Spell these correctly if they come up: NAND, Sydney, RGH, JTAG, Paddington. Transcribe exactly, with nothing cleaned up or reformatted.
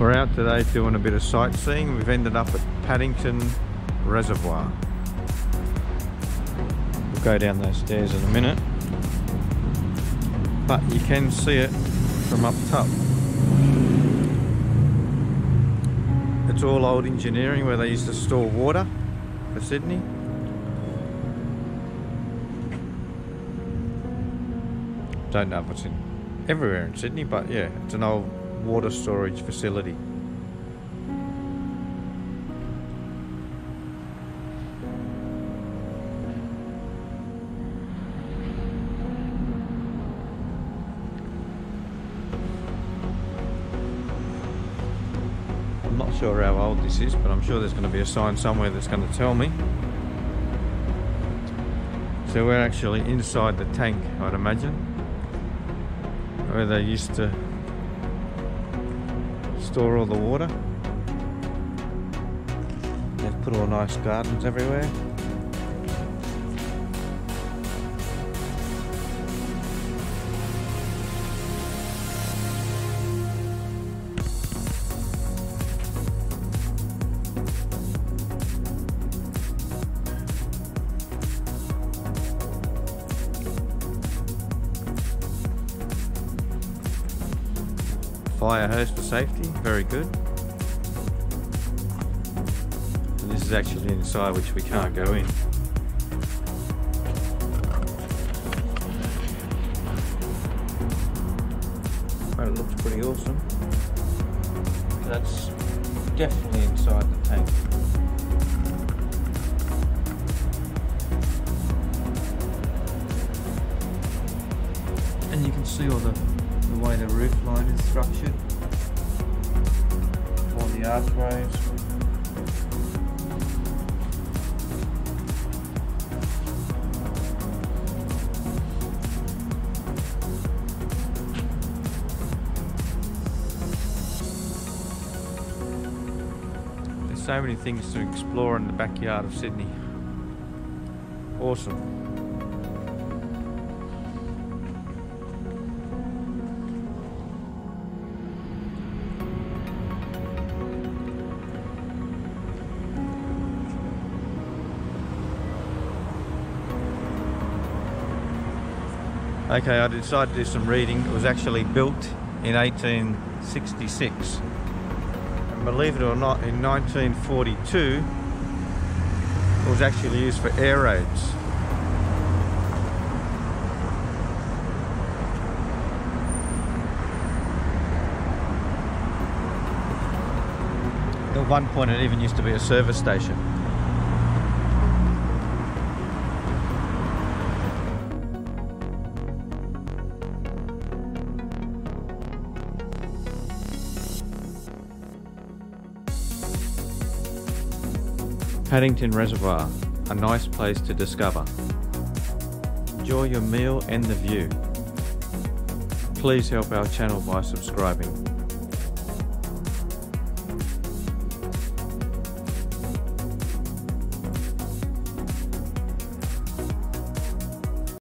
We're out today doing a bit of sightseeing. We've ended up at Paddington Reservoir. We'll go down those stairs in a minute. But you can see it from up top. It's all old engineering where they used to store water for Sydney. Don't know if it's in everywhere in Sydney, but yeah, it's an old water storage facility. I'm not sure how old this is, but I'm sure there's going to be a sign somewhere that's going to tell me. So we're actually inside the tank, I'd imagine, where they used to store all the water. They've put all nice gardens everywhere. Fire hose for safety, very good. And this is actually inside, which we can't go in. But it looks pretty awesome. That's definitely inside the tank. And you can see all the the way the roof line is structured, all the archways. There's so many things to explore in the backyard of Sydney. Awesome. Okay, I decided to do some reading. It was actually built in eighteen sixty-six. And believe it or not, in nineteen forty-two, it was actually used for air raids. At one point, it even used to be a service station. Paddington Reservoir, a nice place to discover. Enjoy your meal and the view. Please help our channel by subscribing.